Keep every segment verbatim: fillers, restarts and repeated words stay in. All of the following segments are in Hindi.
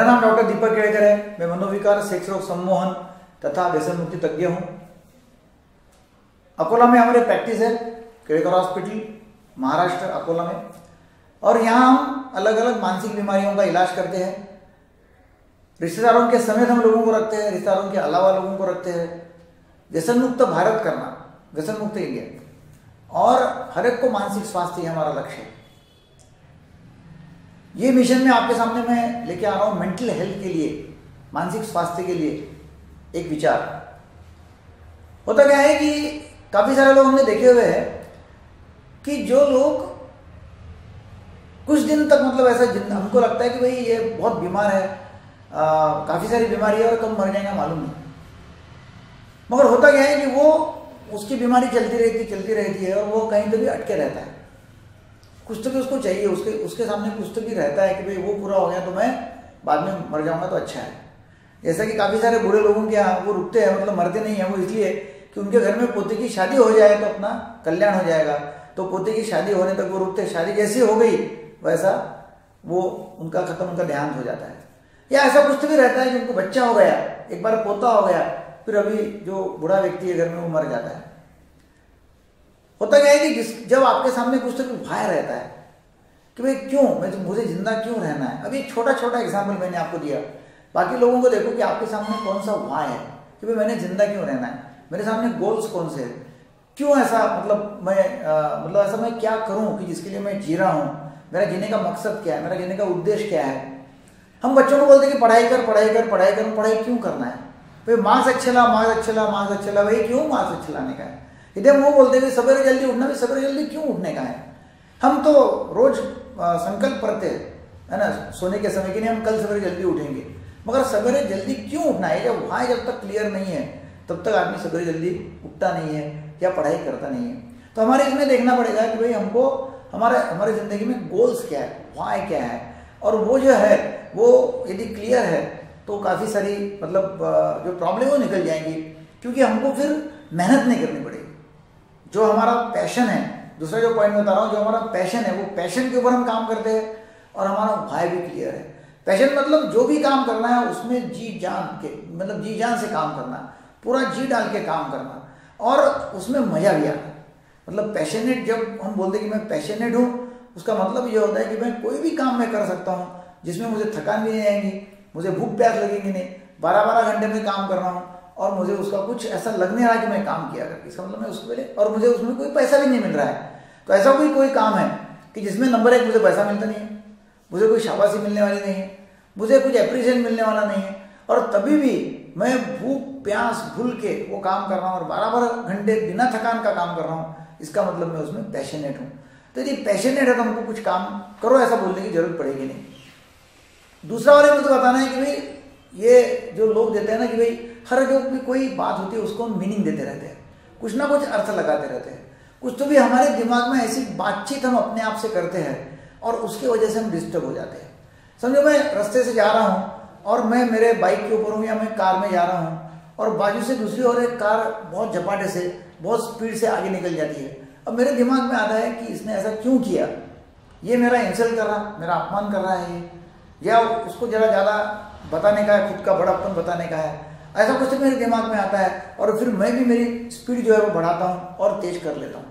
मेरा नाम डॉक्टर दीपक केड़कर है। मैं मनोविकार, सेक्स रोग सम्मोहन तथा व्यसन मुक्ति तज्ञ हूँ। अकोला में हमारे प्रैक्टिस है, केड़कर हॉस्पिटल महाराष्ट्र अकोला में, और यहाँ हम अलग अलग मानसिक बीमारियों का इलाज करते हैं। रिश्तेदारों के समेत हम लोगों को रखते हैं, रिश्तेदारों के अलावा लोगों को रखते हैं। व्यसन मुक्त भारत करना, व्यसन मुक्त इंडिया, और हर एक को मानसिक स्वास्थ्य ही हमारा लक्ष्य है। ये मिशन में आपके सामने मैं लेके आ रहा हूँ मेंटल हेल्थ के लिए, मानसिक स्वास्थ्य के लिए एक विचार। होता क्या है कि काफ़ी सारे लोग हमने देखे हुए हैं कि जो लोग कुछ दिन तक मतलब ऐसा हमको लगता है कि भाई ये बहुत बीमार है, काफ़ी सारी बीमारी है और कम मरने का मालूम नहीं, मगर होता क्या है कि वो उसकी बीमारी चलती रहती चलती रहती है और वो कहीं तो भी अटके रहता है। कुछ तो भी उसको चाहिए, उसके उसके सामने कुछ तो भी रहता है कि भाई वो पूरा हो गया तो मैं बाद में मर जाऊंगा तो अच्छा है। जैसा कि काफ़ी सारे बूढ़े लोगों के यहाँ वो रुकते हैं, मतलब मरते नहीं हैं वो, इसलिए कि उनके घर में पोते की शादी हो जाए तो अपना कल्याण हो जाएगा, तो पोते की शादी होने तक वो रुकते। शादी जैसी हो गई वैसा वो उनका खत्म, उनका देहांत हो जाता है। या ऐसा कुछ तो भी रहता है कि उनको बच्चा हो गया, एक बार पोता हो गया, फिर अभी जो बूढ़ा व्यक्ति है घर में वो मर जाता है। होता क्या है कि जिस जब आपके सामने कुछ तो भय रहता है कि भाई क्यों मैं मुझे जिंदा क्यों रहना है। अभी छोटा छोटा एग्जाम्पल मैंने आपको दिया, बाकी लोगों को देखो कि आपके सामने कौन सा भय है कि भाई मैंने जिंदा क्यों रहना है, मेरे सामने गोल्स कौन से हैं, क्यों ऐसा मतलब मैं आ, मतलब ऐसा मैं क्या करूँ कि जिसके लिए मैं जी रहा हूँ, मेरा जीने का मकसद क्या है, मेरा जीने का उद्देश्य क्या है। हम बच्चों को बोलते हैं कि पढ़ाई कर पढ़ाई कर पढ़ाई कर पढ़ाई क्यों करना है भाई, मार्क्स अच्छे ला मार्क्स अच्छे ला मार्क्स अच्छे ला, भाई क्यों मार्क्स अच्छे लाने का है। इधर वो बोलते हैं कि सवेरे जल्दी उठना भी, सवेरे जल्दी क्यों उठने का है। हम तो रोज संकल्प करते है ना सोने के समय के लिए हम कल सवेरे जल्दी उठेंगे, मगर सवेरे जल्दी क्यों उठना है जब वहाँ जब तक क्लियर नहीं है तब तक आदमी सवेरे जल्दी उठता नहीं है या पढ़ाई करता नहीं है। तो हमारे इसमें देखना पड़ेगा कि भाई हमको हमारा हमारी ज़िंदगी में गोल्स क्या है, व्हाई क्या है, और वो जो है वो यदि क्लियर है तो काफ़ी सारी मतलब जो प्रॉब्लम वो निकल जाएंगी, क्योंकि हमको फिर मेहनत नहीं करनी पड़ेगी। जो हमारा पैशन है, दूसरा जो पॉइंट बता रहा हूँ, जो हमारा पैशन है वो पैशन के ऊपर हम काम करते हैं और हमारा भाई भी क्लियर है। पैशन मतलब जो भी काम करना है उसमें जी जान के, मतलब जी जान से काम करना, पूरा जी डाल के काम करना और उसमें मज़ा भी आना। मतलब पैशनेट, जब हम बोलते हैं कि मैं पैशनेट हूँ, उसका मतलब ये होता है कि मैं कोई भी काम मैं कर सकता हूँ जिसमें मुझे थकान भी नहीं आएगी, मुझे भूख प्यास लगेगी नहीं, बारह बारह घंटे में काम कर रहा हूँ और मुझे उसका कुछ ऐसा लगने रहा है कि मैं काम किया करके, इसका मतलब मैं उसके लिए, और मुझे उसमें कोई पैसा भी नहीं मिल रहा है। तो ऐसा कोई कोई काम है कि जिसमें नंबर एक मुझे पैसा मिलता नहीं है, मुझे कोई शाबाशी मिलने वाली नहीं है, मुझे कुछ एप्रिसिएशन मिलने वाला नहीं है, और तभी भी मैं भूख प्यास भूल के वो काम कर रहा हूँ और बारह बारह घंटे बिना थकान का काम कर रहा हूँ, इसका मतलब मैं उसमें पैशनेट हूँ। तो यदि पैशनेट है तो हमको कुछ काम करो ऐसा बोलने की जरूरत पड़ेगी नहीं। दूसरा वाले मुझे बताना है कि भाई ये जो लोग देते हैं ना कि भाई हर जो भी कोई बात होती है उसको हम मीनिंग देते रहते हैं, कुछ ना कुछ अर्थ लगाते रहते हैं, कुछ तो भी हमारे दिमाग में ऐसी बातचीत हम अपने आप से करते हैं और उसकी वजह से हम डिस्टर्ब हो जाते हैं। समझो मैं रास्ते से जा रहा हूँ और मैं मेरे बाइक के ऊपर हूँ या मैं कार में जा रहा हूँ और बाजू से दूसरी ओर एक कार बहुत झपाटे से, बहुत स्पीड से आगे निकल जाती है। अब मेरे दिमाग में आता है कि इसने ऐसा क्यों किया, ये मेरा इंसल्ट कर रहा, मेरा अपमान कर रहा है ये, या उसको जरा ज़्यादा बताने का है, खुद का बड़ापन बताने का है, ऐसा कुछ तो मेरे दिमाग में आता है और फिर मैं भी मेरी स्पीड जो है वो बढ़ाता हूँ और तेज़ कर लेता हूँ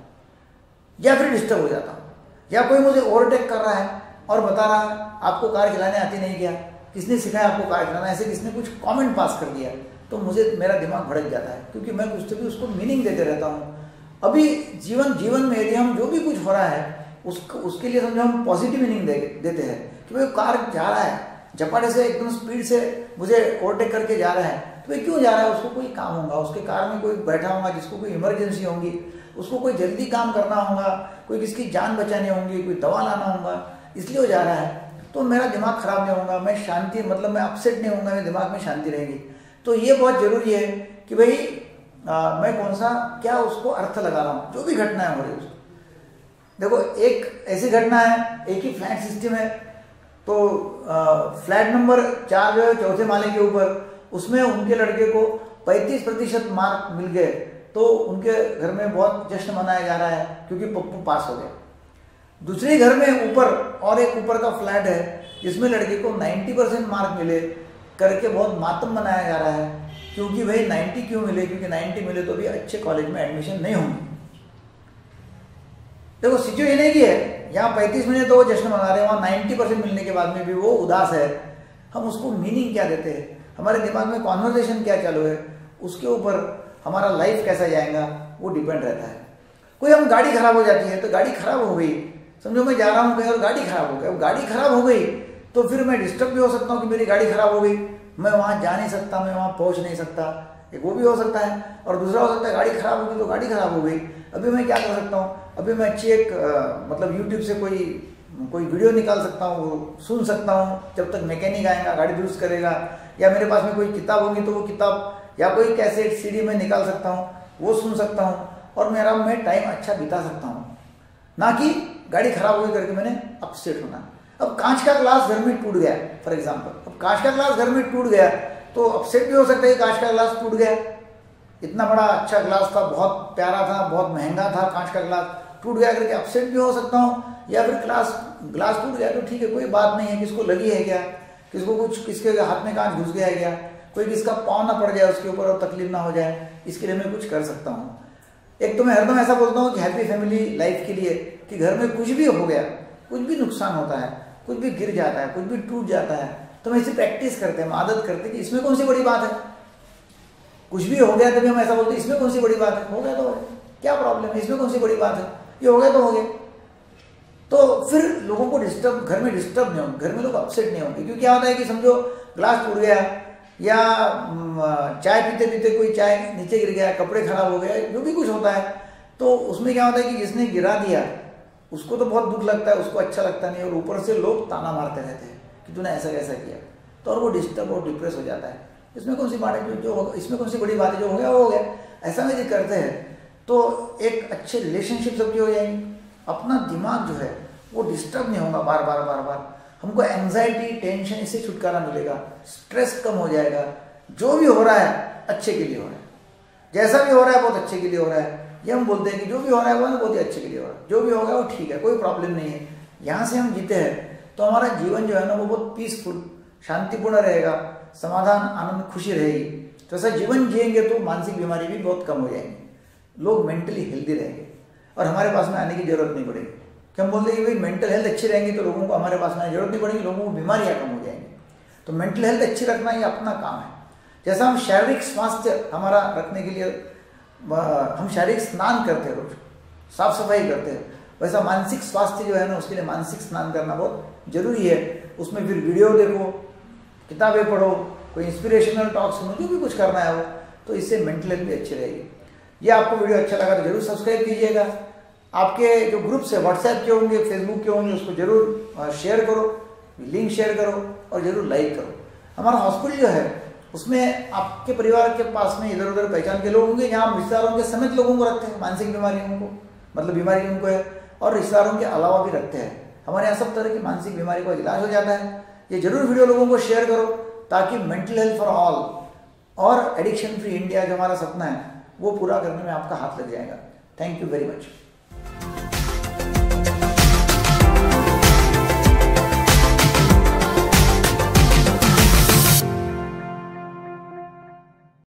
या फिर डिस्टर्ब हो जाता हूँ। या कोई मुझे ओवरटेक कर रहा है और बता रहा है आपको कार चलाने आती नहीं क्या, किसने सिखाया आपको कार चलाना, ऐसे किसने कुछ कॉमेंट पास कर दिया, तो मुझे मेरा दिमाग भड़क जाता है क्योंकि मैं कुछ तो भी उसको मीनिंग देते रहता हूँ। अभी जीवन जीवन में यदि हम जो भी कुछ हो रहा है उसको उसके लिए समझो हम पॉजिटिव मीनिंग देते हैं कि भाई कार जा रहा है झपाटे से, एकदम स्पीड से मुझे ओवरटेक करके जा रहा है, तो ये क्यों जा रहा है, उसको कोई काम होगा, उसके कार में कोई बैठा होगा जिसको कोई इमरजेंसी होगी, उसको कोई जल्दी काम करना होगा, कोई किसकी जान बचानी होगी, कोई दवा लाना होगा, इसलिए वो जा रहा है। तो मेरा दिमाग खराब नहीं होगा, मैं शांति मतलब मैं अपसेट नहीं होऊंगा, मेरे दिमाग में शांति रहेगी। तो ये बहुत ज़रूरी है कि भाई आ, मैं कौन सा क्या उसको अर्थ लगा रहा हूँ जो भी घटनाएं हो रही है उसको। देखो एक ऐसी घटना है, एक ही फ्लैट सिस्टम है, तो फ्लैट नंबर चार जो है चौथे माले के ऊपर, उसमें उनके लड़के को पैंतीस प्रतिशत मार्क मिल गए तो उनके घर में बहुत जश्न मनाया जा रहा है क्योंकि पप्पू पास हो गया। दूसरे घर में ऊपर और एक ऊपर का फ्लैट है जिसमें लड़के को नब्बे परसेंट मार्क मिले करके बहुत मातम बनाया जा रहा है, क्योंकि भाई नब्बे क्यों मिले, क्योंकि नब्बे मिले तो भी अच्छे कॉलेज में एडमिशन नहीं होंगे। देखो सिचुएशन ये है, यहाँ पैंतीस महीने तो वो जश्न मना रहे हैं, वहाँ नाइन्टी परसेंट मिलने के बाद में भी वो उदास है। हम उसको मीनिंग क्या देते हैं, हमारे दिमाग में कॉन्वर्जेशन क्या चालू है, उसके ऊपर हमारा लाइफ कैसा जाएगा वो डिपेंड रहता है। कोई हम गाड़ी खराब हो जाती है तो गाड़ी खराब हो गई, समझो मैं जा रहा हूँ कहीं और गाड़ी खराब हो गई, अब गाड़ी खराब हो गई तो फिर मैं डिस्टर्ब भी हो सकता हूँ कि मेरी गाड़ी खराब हो गई, मैं वहाँ जा नहीं सकता, मैं वहाँ पहुँच नहीं सकता, एक वो भी हो सकता है। और दूसरा हो सकता है गाड़ी खराब हो गई तो गाड़ी खराब हो गई, अभी मैं क्या कर सकता हूँ, अभी मैं अच्छी एक मतलब यूट्यूब से कोई कोई वीडियो निकाल सकता हूँ, सुन सकता हूँ जब तक मैकेनिक आएगा गाड़ी दुरुस्त करेगा, या मेरे पास में कोई किताब होगी तो वो किताब या कोई कैसेट सीडी मैं निकाल सकता हूँ, वो सुन सकता हूँ और मेरा मैं टाइम अच्छा बिता सकता हूँ, ना कि गाड़ी खराब हुई करके मैंने अपसेट होना। अब कांच का ग्लास घर में टूट गया फॉर एग्जाम्पल, अब कांच का ग्लास घर में टूट गया तो अपसेट भी हो सकता है कि कांच का ग्लास टूट गया, इतना बड़ा अच्छा ग्लास था, बहुत प्यारा था, बहुत महंगा था, कांच का ग्लास टूट गया करके अपसेट भी हो सकता हूँ, या फिर ग्लास ग्लास टूट गया तो ठीक है कोई बात नहीं है, किसको लगी है क्या, किसको कुछ किसके हाथ में कांच घुस गया है क्या, कोई किसका पाँव ना पड़ जाए उसके ऊपर और तकलीफ ना हो जाए, इसके लिए मैं कुछ कर सकता हूँ। एक तो मैं हरदम ऐसा बोलता हूँ कि हैप्पी फैमिली लाइफ के लिए कि घर में कुछ भी हो गया, कुछ भी नुकसान होता है, कुछ भी गिर जाता है, कुछ भी टूट जाता है तो हम इसे प्रैक्टिस करते हैं, हम आदत करते हैं कि इसमें कौन सी बड़ी बात है, कुछ भी हो गया तभी हम ऐसा बोलते हैं इसमें कौन सी बड़ी बात है, हो गया तो हो गया, क्या प्रॉब्लम है, इसमें कौन सी बड़ी बात है, ये हो गया तो हो गया। तो फिर लोगों को डिस्टर्ब घर में डिस्टर्ब नहीं होंगे, घर में लोग अपसेट नहीं होंगे। क्योंकि क्या होता है कि समझो ग्लास टूट गया या चाय पीते पीते कोई चाय नीचे गिर गया, कपड़े खराब हो गया, जो भी कुछ होता है तो उसमें क्या होता है कि जिसने गिरा दिया उसको तो बहुत दुख लगता है, उसको अच्छा लगता नहीं, और ऊपर से लोग ताना मारते रहते हैं कि तूने ऐसा कैसा किया, तो और वो डिस्टर्ब और डिप्रेस हो जाता है। इसमें कौन सी बात है जो होगा, इसमें कौन सी बड़ी बात है, जो हो गया वो हो गया, ऐसा में जो करते हैं तो एक अच्छे रिलेशनशिप सबकी हो जाएंगे, अपना दिमाग जो है वो डिस्टर्ब नहीं होगा बार बार बार बार, हमको एंजाइटी टेंशन इससे छुटकारा मिलेगा, स्ट्रेस कम हो जाएगा, जो भी हो रहा है अच्छे के लिए हो रहा है, जैसा भी हो रहा है बहुत अच्छे के लिए हो रहा है, ये हम बोलते हैं कि जो भी हो रहा है वो बहुत ही अच्छे के लिए हो रहा है, जो भी होगा वो ठीक है, कोई प्रॉब्लम नहीं है, यहाँ से हम जीते हैं तो हमारा जीवन जो है ना वो बहुत पीसफुल शांतिपूर्ण रहेगा, समाधान आनंद खुशी रहेगी। तो ऐसा जीवन जिएंगे तो मानसिक बीमारी भी बहुत कम हो जाएंगी, लोग मेंटली हेल्दी रहेंगे और हमारे पास में आने की जरूरत नहीं पड़ेगी, कि हम बोलते हैं कि भाई मेंटल हेल्थ अच्छी रहेंगी तो लोगों को हमारे पास में जरूरत नहीं पड़ेगी, लोगों को बीमारियाँ कम हो जाएंगी। तो मेंटल हेल्थ अच्छी रखना ये अपना काम है, जैसा हम शारीरिक स्वास्थ्य हमारा रखने के लिए हम शारीरिक स्नान करते हैं, रोज साफ सफाई करते हैं, वैसा मानसिक स्वास्थ्य जो है ना उसके लिए मानसिक स्नान करना बहुत जरूरी है। उसमें फिर वीडियो देखो, किताबें पढ़ो, कोई इंस्पिरेशनल टॉक सुनो, जो भी कुछ करना है वो, तो इससे मेंटल हेल्थ भी अच्छी रहेगी। ये आपको वीडियो अच्छा लगा तो जरूर सब्सक्राइब कीजिएगा, आपके जो ग्रुप्स है व्हाट्सएप के होंगे, फेसबुक के होंगे, उसको जरूर शेयर करो, लिंक शेयर करो और जरूर लाइक करो। हमारा हॉस्पिटल जो है उसमें आपके परिवार के पास में इधर उधर पहचान के लोग होंगे, यहाँ हम रिश्तेदारों के समेत लोगों को रखते हैं, मानसिक बीमारियों को मतलब बीमारी उनको है और रिश्तेदारों के अलावा भी रखते हैं, हमारे यहाँ सब तरह की मानसिक बीमारी का इलाज हो जाता है। ये जरूर वीडियो लोगों को शेयर करो ताकि मेंटल हेल्थ फॉर ऑल और एडिक्शन फ्री इंडिया जो हमारा सपना है वो पूरा करने में आपका हाथ लग जाएगा। Thank you very much.